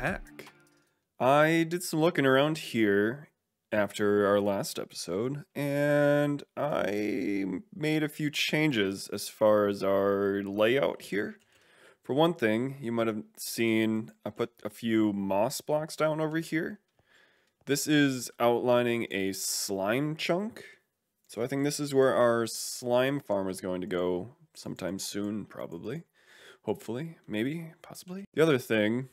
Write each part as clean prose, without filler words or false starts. back. I did some looking around here after our last episode, and I made a few changes as far as our layout here. For one thing, you might have seen I put a few moss blocks down over here. This is outlining a slime chunk. So I think this is where our slime farm is going to go sometime soon, probably. Hopefully, maybe, possibly. The other thing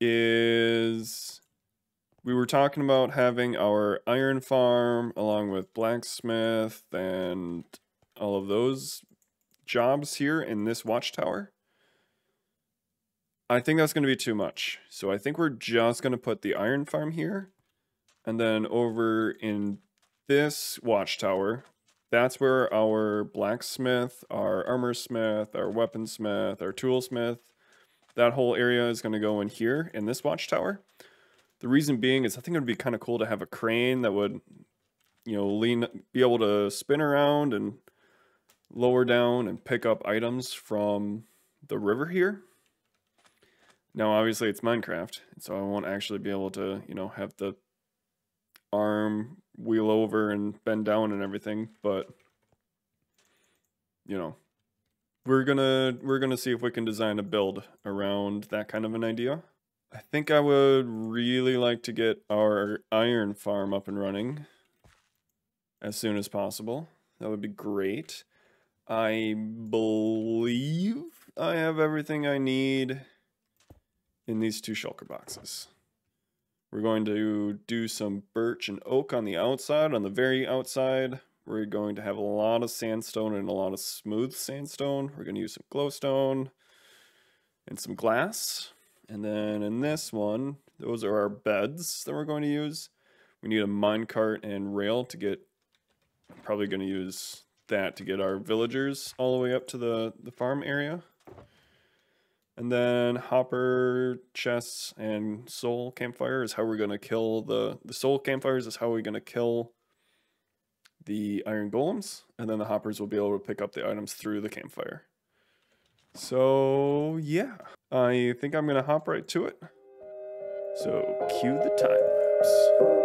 is we were talking about having our iron farm along with blacksmith and all of those jobs here in this watchtower. I think that's going to be too much. So I think we're just going to put the iron farm here. And then over in this watchtower, that's where our blacksmith, our armorsmith, our weaponsmith, our toolsmith, that whole area is going to go in here in this watchtower. The reason being is I think it would be kind of cool to have a crane that would, you know, be able to spin around and lower down and pick up items from the river here. Now, obviously, it's Minecraft, so I won't actually be able to, you know, have the arm wheel over and bend down and everything, but, you know, we're gonna see if we can design a build around that kind of an idea. I think I would really like to get our iron farm up and running as soon as possible. That would be great. I believe I have everything I need in these two shulker boxes. We're going to do some birch and oak on the outside. On the very outside, we're going to have a lot of sandstone and a lot of smooth sandstone. We're going to use some glowstone and some glass. And then in this one, those are our beds that we're going to use. We need a minecart and rail to get, I'm probably going to use that to get our villagers all the way up to the farm area. And then hopper, chests, and soul campfire is how we're going to kill the soul campfires is how we're going to kill the iron golems. And then the hoppers will be able to pick up the items through the campfire. So yeah, I think I'm going to hop right to it. So cue the time lapse.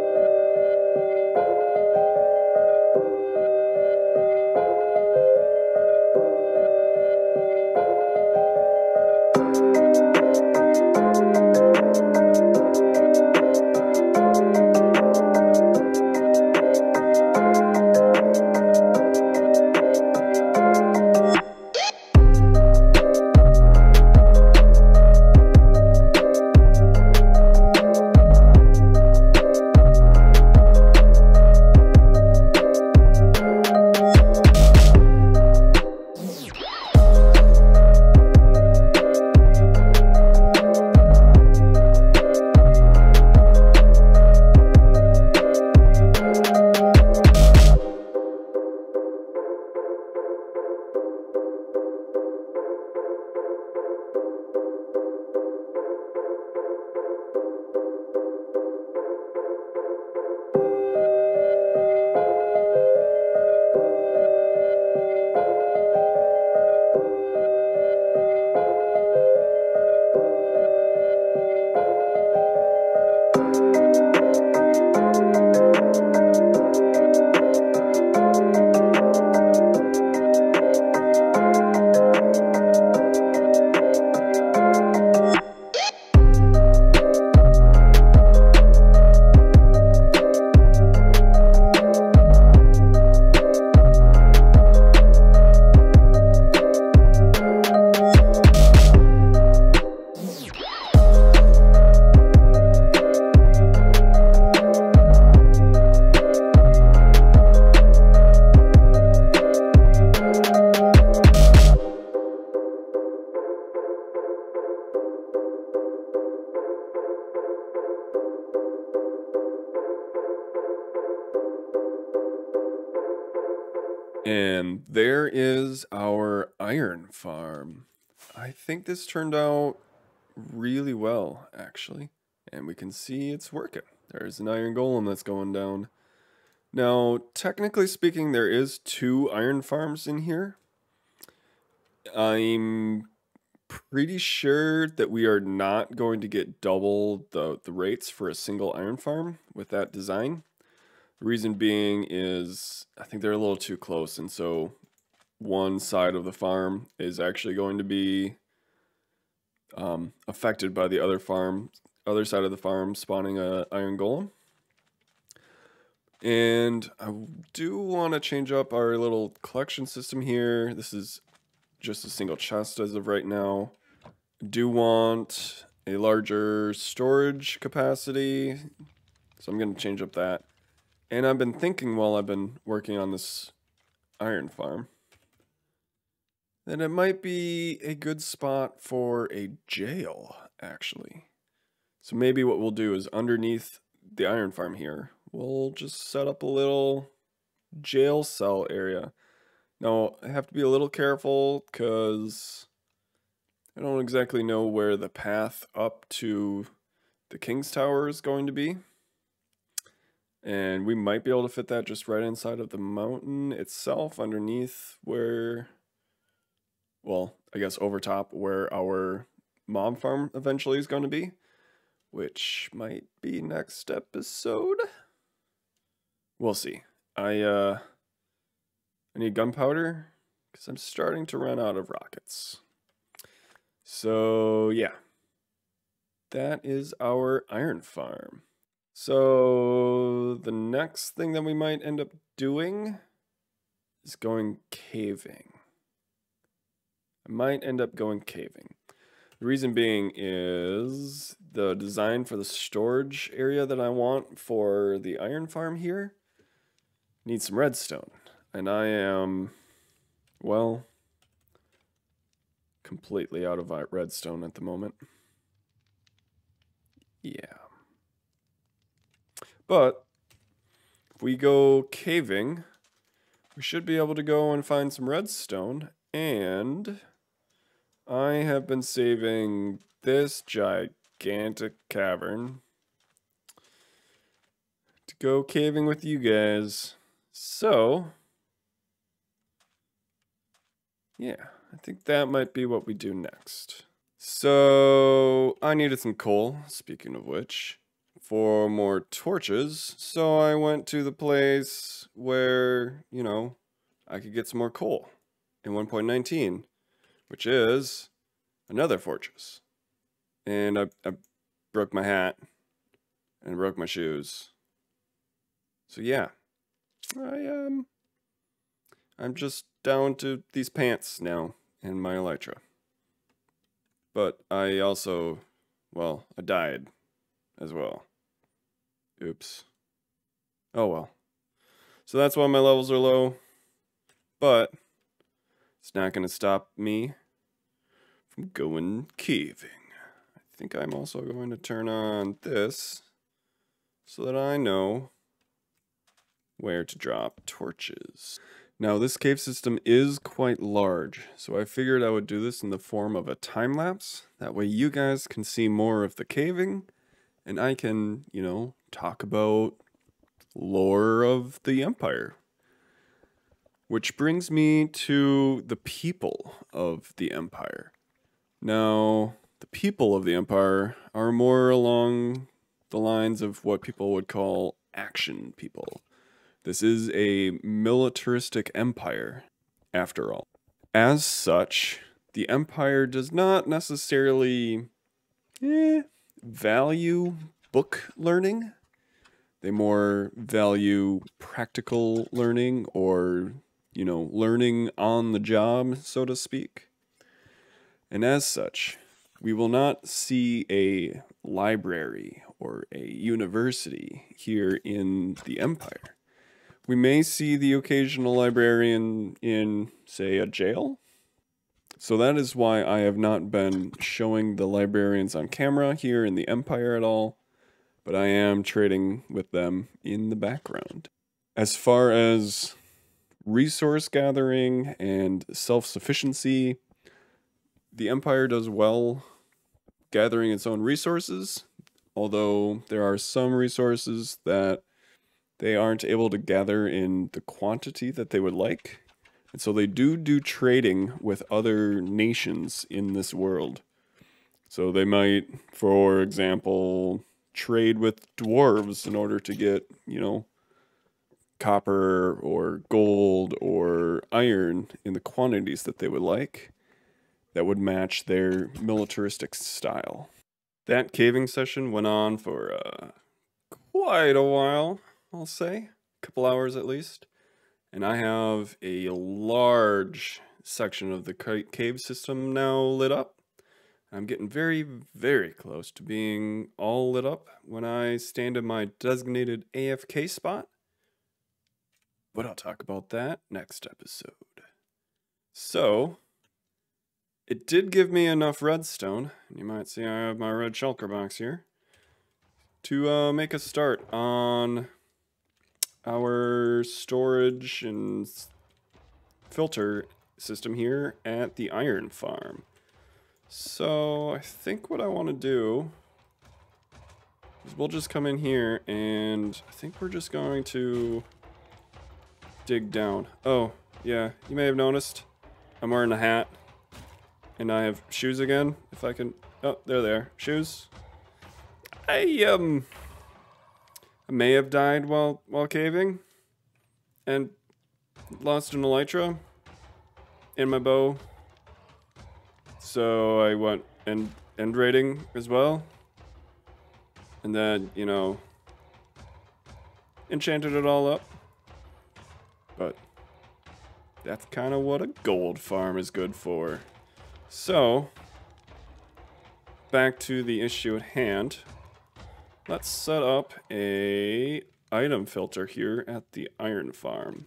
And there is our iron farm. I think this turned out really well, actually. And we can see it's working. There's an iron golem that's going down. Now, technically speaking, there is two iron farms in here. I'm pretty sure that we are not going to get double the rates for a single iron farm with that design. The reason being is I think they're a little too close, and so one side of the farm is actually going to be affected by the other side of the farm spawning a iron golem. And I do want to change up our little collection system here. This is just a single chest as of right now. I do want a larger storage capacity, so I'm going to change up that. And I've been thinking while I've been working on this iron farm that it might be a good spot for a jail, actually. So maybe what we'll do is underneath the iron farm here, we'll just set up a little jail cell area. Now, I have to be a little careful because I don't exactly know where the path up to the King's Tower is going to be. And we might be able to fit that just right inside of the mountain itself, underneath where, well, I guess over top where our mob farm eventually is going to be, which might be next episode. We'll see. I need gunpowder because I'm starting to run out of rockets. So yeah, that is our iron farm. So the next thing that we might end up doing is going caving. I might end up going caving. The reason being is the design for the storage area that I want for the iron farm here needs some redstone. And I am, well, completely out of redstone at the moment. Yeah. But if we go caving, we should be able to go and find some redstone. And I have been saving this gigantic cavern to go caving with you guys. So yeah, I think that might be what we do next. So I needed some coal, speaking of which, for more torches. So I went to the place where, you know, I could get some more coal in 1.19, which is another fortress. And I broke my hat and broke my shoes. So yeah, I'm just down to these pants now and my elytra. But I also, well, I died as well. Oops. Oh well. So that's why my levels are low, but it's not going to stop me from going caving. I think I'm also going to turn on this so that I know where to drop torches. Now, this cave system is quite large, so I figured I would do this in the form of a time lapse. That way you guys can see more of the caving, and I can, you know, talk about lore of the Empire. Which brings me to the people of the Empire. Now, the people of the Empire are more along the lines of what people would call action people. This is a militaristic empire, after all. As such, the Empire does not necessarily value book learning. They more value practical learning, or, you know, learning on the job, so to speak. And as such, we will not see a library or a university here in the Empire. We may see the occasional librarian in, say, a jail. So that is why I have not been showing the librarians on camera here in the Empire at all, but I am trading with them in the background. As far as resource gathering and self-sufficiency, the Empire does well gathering its own resources, although there are some resources that they aren't able to gather in the quantity that they would like. And so they do trading with other nations in this world. So they might, for example, trade with dwarves in order to get, you know, copper or gold or iron in the quantities that they would like that would match their militaristic style. That caving session went on for quite a while, I'll say, a couple hours at least. And I have a large section of the cave system now lit up. I'm getting very, very close to being all lit up when I stand in my designated AFK spot. But I'll talk about that next episode. So, it did give me enough redstone, and you might see I have my red shulker box here, to make a start on our storage and filter system here at the iron farm. So I think what I want to do is we'll just come in here and I think we're just going to dig down. Oh, yeah, you may have noticed I'm wearing a hat and I have shoes again. If I can, oh, there they are, shoes. I may have died while caving and lost an elytra and my bow. So I went end raiding as well, and then, you know, enchanted it all up. But that's kind of what a gold farm is good for. So back to the issue at hand. Let's set up a item filter here at the iron farm.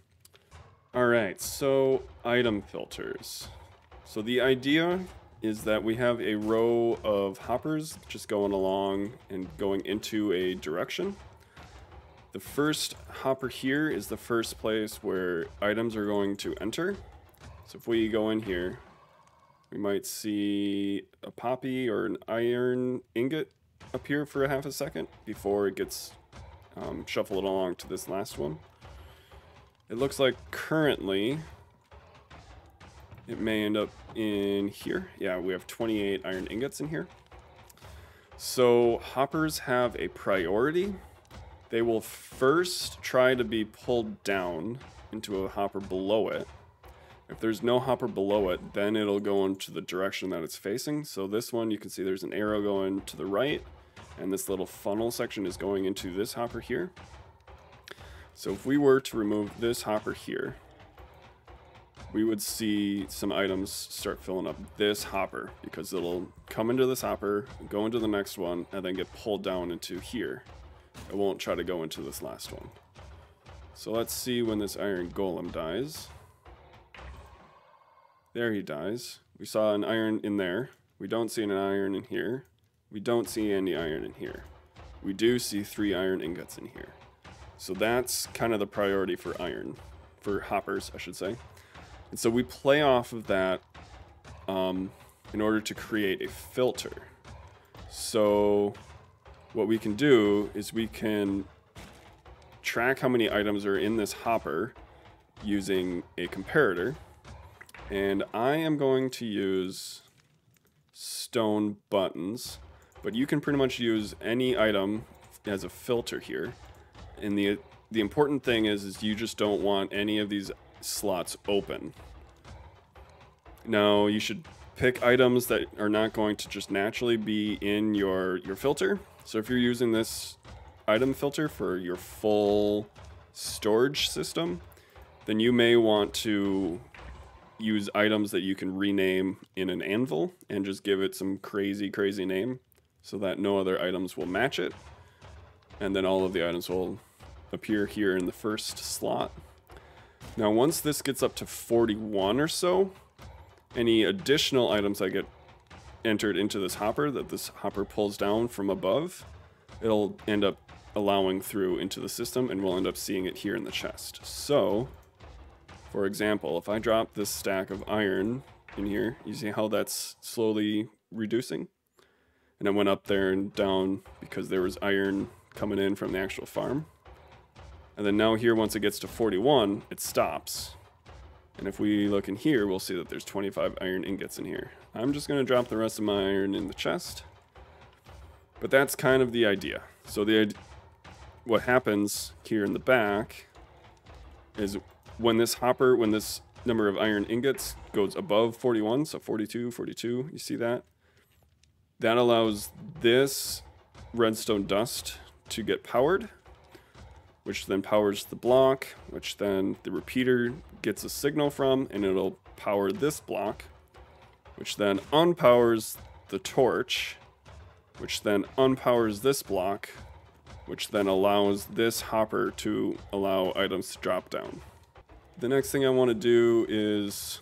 All right, so item filters. So the idea is that we have a row of hoppers just going along and going into a direction. The first hopper here is the first place where items are going to enter. So if we go in here, we might see a poppy or an iron ingot appear for a half a second before it gets shuffled along to this last one. It looks like currently it may end up in here. Yeah, we have 28 iron ingots in here. So hoppers have a priority. They will first try to be pulled down into a hopper below it. If there's no hopper below it, then it'll go into the direction that it's facing. So this one, you can see there's an arrow going to the right, and this little funnel section is going into this hopper here. So if we were to remove this hopper here, we would see some items start filling up this hopper, because it'll come into this hopper, go into the next one, and then get pulled down into here. It won't try to go into this last one. So let's see when this iron golem dies. There he dies. We saw an iron in there. We don't see an iron in here. We don't see any iron in here. We do see 3 iron ingots in here. So that's kind of the priority for iron, for hoppers, I should say. And so we play off of that in order to create a filter. So what we can do is we can track how many items are in this hopper using a comparator. And I am going to use stone buttons, but you can pretty much use any item as a filter here. And the important thing is you just don't want any of these slots open. Now you should pick items that are not going to just naturally be in your filter. So if you're using this item filter for your full storage system, then you may want to use items that you can rename in an anvil and just give it some crazy, crazy name so that no other items will match it. And then all of the items will appear here in the first slot. Now, once this gets up to 41 or so, any additional items that get entered into this hopper that this hopper pulls down from above, it'll end up allowing through into the system and we'll end up seeing it here in the chest. So, for example, if I drop this stack of iron in here, you see how that's slowly reducing? And I went up there and down because there was iron coming in from the actual farm. And then now here, once it gets to 41, it stops. And if we look in here, we'll see that there's 25 iron ingots in here. I'm just going to drop the rest of my iron in the chest. But that's kind of the idea. So what happens here in the back is when this hopper, when this number of iron ingots goes above 41, so 42, 42, you see that? That allows this redstone dust to get powered, which then powers the block, which then the repeater gets a signal from, and it'll power this block, which then unpowers the torch, which then unpowers this block, which then allows this hopper to allow items to drop down. The next thing I want to do is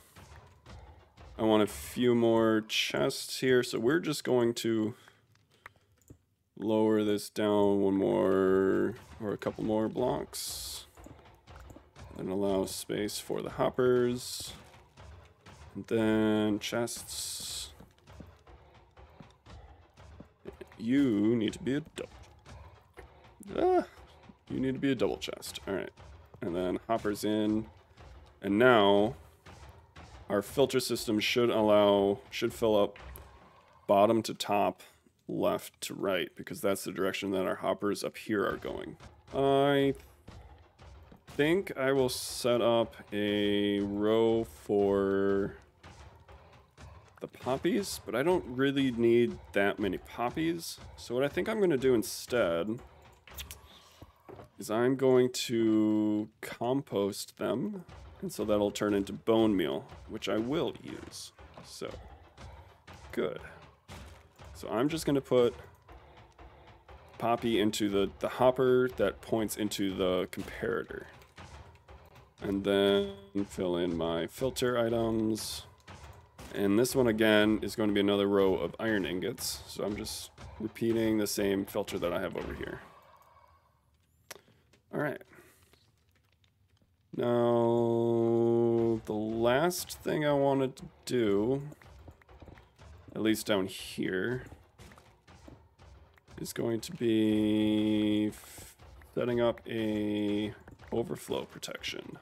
I want a few more chests here, so we're just going to lower this down one more or a couple more blocks and allow space for the hoppers, and then chests. You need to be a double. You need to be a double chest. All right, and then hoppers in, and now our filter system should fill up bottom to top, left to right, because that's the direction that our hoppers up here are going. I think I will set up a row for the poppies, but I don't really need that many poppies. So what I think I'm going to do instead is I'm going to compost them, and so that'll turn into bone meal, which I will use. So good. So I'm just going to put poppy into the hopper that points into the comparator, and then fill in my filter items. And this one again is going to be another row of iron ingots. So I'm just repeating the same filter that I have over here. All right. Now, the last thing I wanted to do, at least down here, is going to be setting up a overflow protection.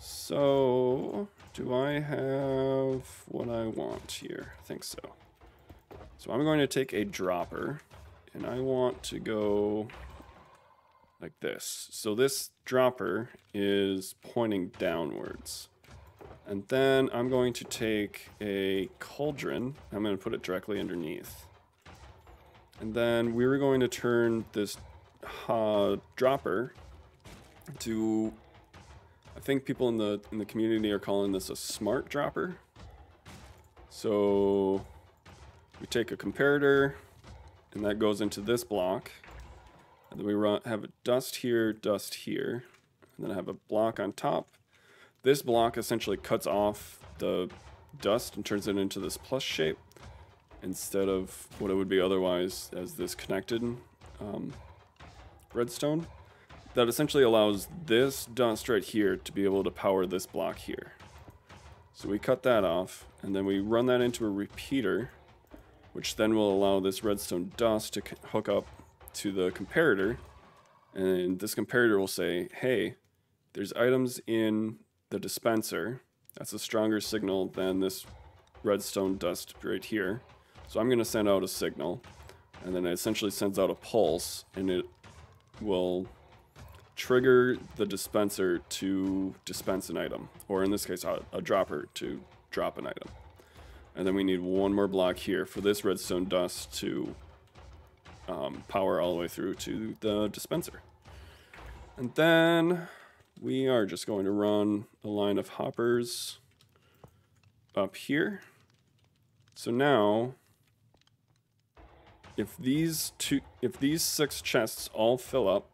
So do I have what I want here? I think so. So I'm going to take a dropper, and I want to go like this. So this dropper is pointing downwards. And then I'm going to take a cauldron. I'm going to put it directly underneath. And then we're going to turn this dropper to, I think people in the community are calling this a smart dropper. So we take a comparator, and that goes into this block. And then we have a dust here, and then I have a block on top. This block essentially cuts off the dust and turns it into this plus shape instead of what it would be otherwise as this connected redstone. That essentially allows this dust right here to be able to power this block here. So we cut that off, and then we run that into a repeater, which then will allow this redstone dust to hook up to the comparator. And this comparator will say, hey, there's items in the dispenser. That's a stronger signal than this redstone dust right here. So I'm going to send out a signal, and then it essentially sends out a pulse, and it will trigger the dispenser to dispense an item, or in this case, a dropper to drop an item. And then we need one more block here for this redstone dust to power all the way through to the dispenser. And then we are just going to run a line of hoppers up here. So now, if these 6 chests all fill up,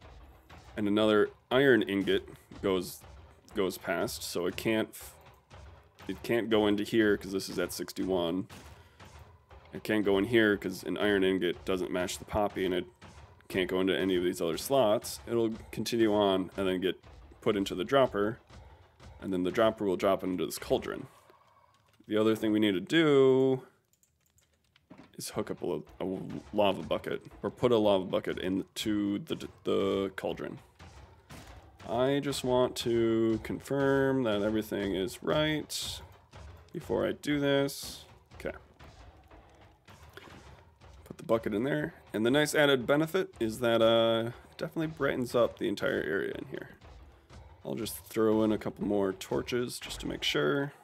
and another iron ingot goes past, so it can't go into here because this is at 61. It can't go in here because an iron ingot doesn't match the poppy, and it can't go into any of these other slots. It'll continue on and then get put into the dropper, and then the dropper will drop into this cauldron. The other thing we need to do is hook up a lava bucket, or put a lava bucket into the cauldron. I just want to confirm that everything is right before I do this. Okay. Put the bucket in there. And the nice added benefit is that it definitely brightens up the entire area in here. I'll just throw in a couple more torches just to make sure.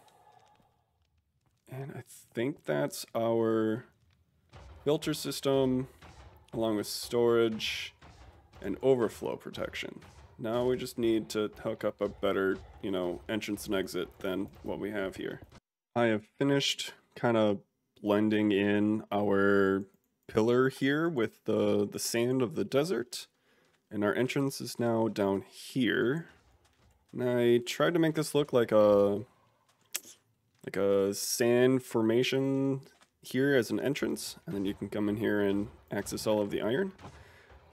And I think that's our filter system, along with storage and overflow protection. Now we just need to hook up a better, you know, entrance and exit than what we have here. I have finished kind of blending in our pillar here with the sand of the desert. And our entrance is now down here. And I tried to make this look like a sand formation here as an entrance, and then you can come in here and access all of the iron.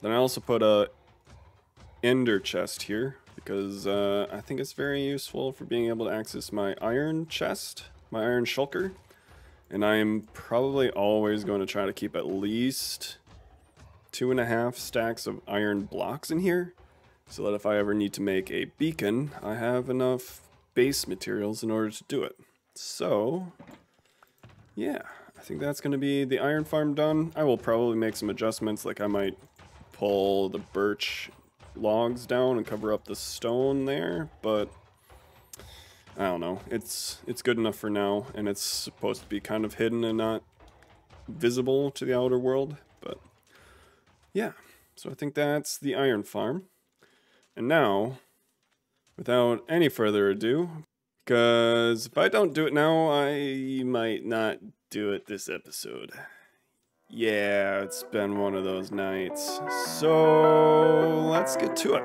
Then I also put a ender chest here because I think it's very useful for being able to access my iron chest, my iron shulker, and I'm probably always going to try to keep at least 2.5 stacks of iron blocks in here, so that if I ever need to make a beacon, I have enough base materials in order to do it. So, yeah, I think that's going to be the iron farm done. I will probably make some adjustments, like I might pull the birch logs down and cover up the stone there, but I don't know. It's good enough for now, and it's supposed to be kind of hidden and not visible to the outer world, but yeah. So I think that's the iron farm. And now, without any further ado, because if I don't do it now, I might not do it this episode. Yeah, it's been one of those nights. So let's get to it.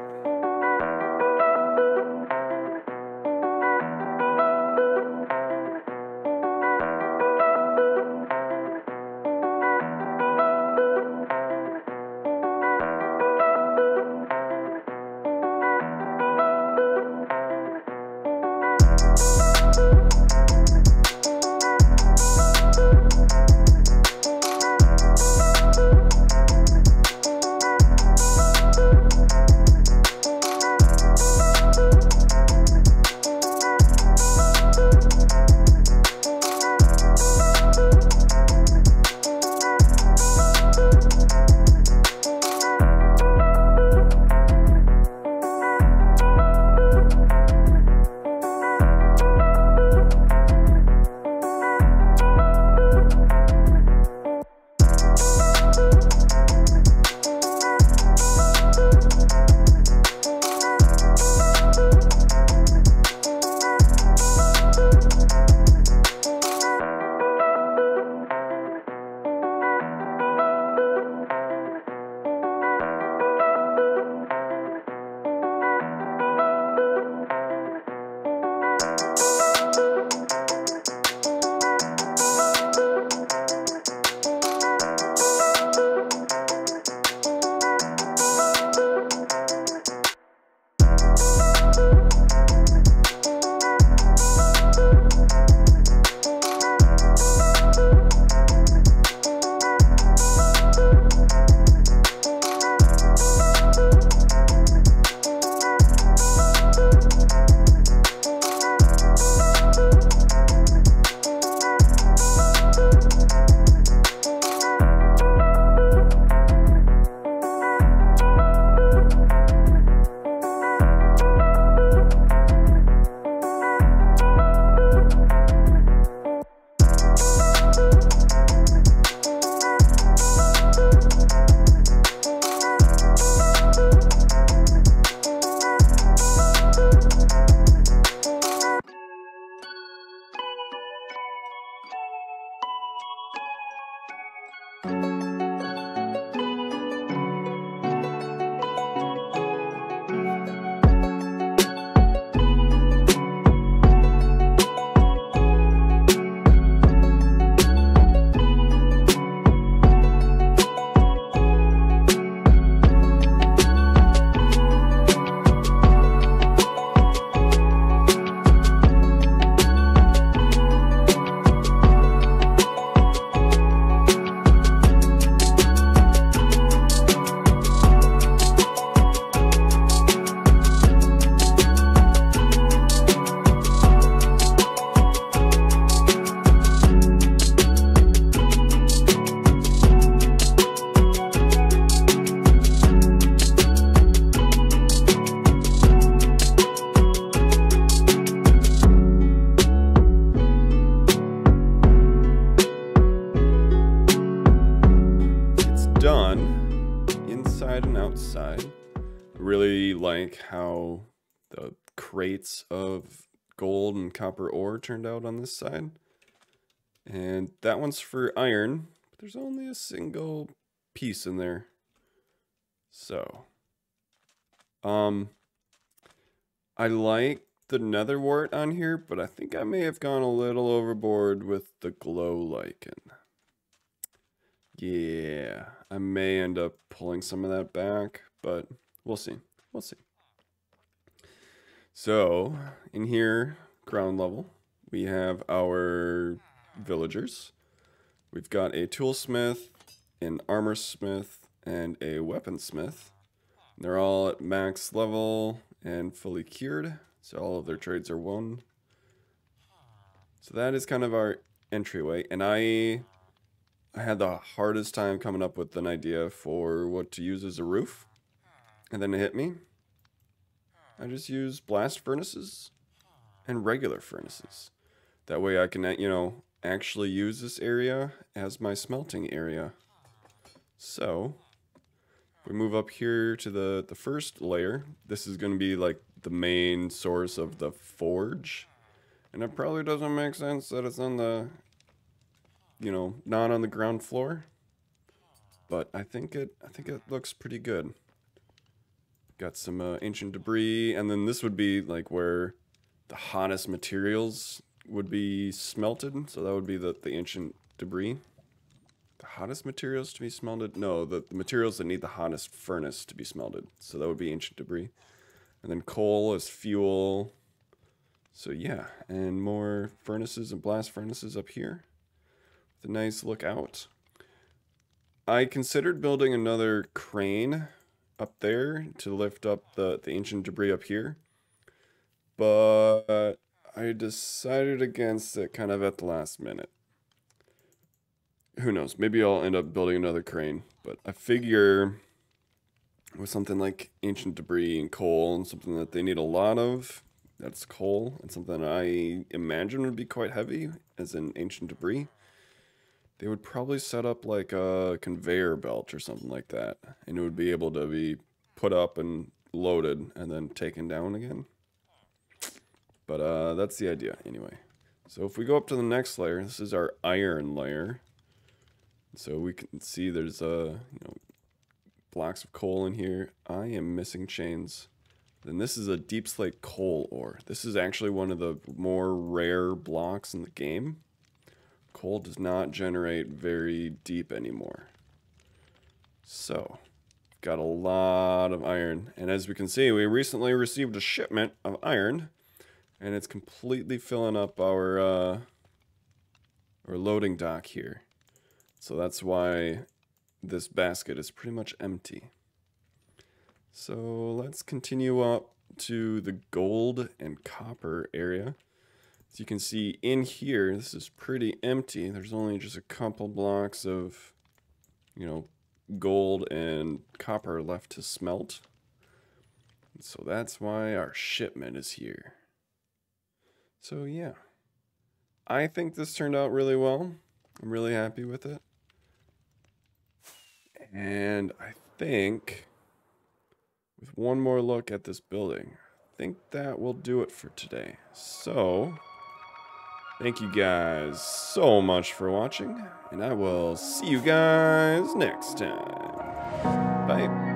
really like how the crates of gold and copper ore turned out on this side. And that one's for iron, but there's only a single piece in there. So, I like the nether wart on here, but I think I may have gone a little overboard with the glow lichen. Yeah, I may end up pulling some of that back, but we'll see. We'll see. So, in here, ground level, we have our villagers. We've got a toolsmith, an armorsmith, and a weaponsmith. They're all at max level and fully cured, so all of their trades are one. So that is kind of our entryway, and I had the hardest time coming up with an idea for what to use as a roof, and then it hit me. I just use blast furnaces and regular furnaces. That way I can, you know, actually use this area as my smelting area. So, we move up here to the first layer. This is going to be like the main source of the forge. And it probably doesn't make sense that it's on the, you know, not on the ground floor. But I think it looks pretty good. Got some ancient debris, and then this would be like where the hottest materials would be smelted. So that would be the ancient debris. The hottest materials to be smelted? No, the materials that need the hottest furnace to be smelted. So that would be ancient debris. And then coal is fuel. So yeah, and more furnaces and blast furnaces up here. With a nice look out. I considered building another crane up there to lift up the ancient debris up here. But I decided against it kind of at the last minute. Who knows, maybe I'll end up building another crane, but I figure with something like ancient debris and coal and something that they need a lot of, that's coal, and something I imagine would be quite heavy, as in ancient debris, they would probably set up like a conveyor belt or something like that, and it would be able to be put up and loaded and then taken down again. But that's the idea anyway. So if we go up to the next layer, this is our iron layer. So we can see there's you know, blocks of coal in here. I am missing chains. Then this is a deep slate coal ore. This is actually one of the more rare blocks in the game. Coal does not generate very deep anymore. So, got a lot of iron. And as we can see, we recently received a shipment of iron. And it's completely filling up our loading dock here. So that's why this basket is pretty much empty. So let's continue up to the gold and copper area. As you can see in here, this is pretty empty. There's only just a couple blocks of, you know, gold and copper left to smelt. And so that's why our shipment is here. So yeah, I think this turned out really well. I'm really happy with it. And I think, with one more look at this building, I think that will do it for today. So, thank you guys so much for watching, and I will see you guys next time. Bye.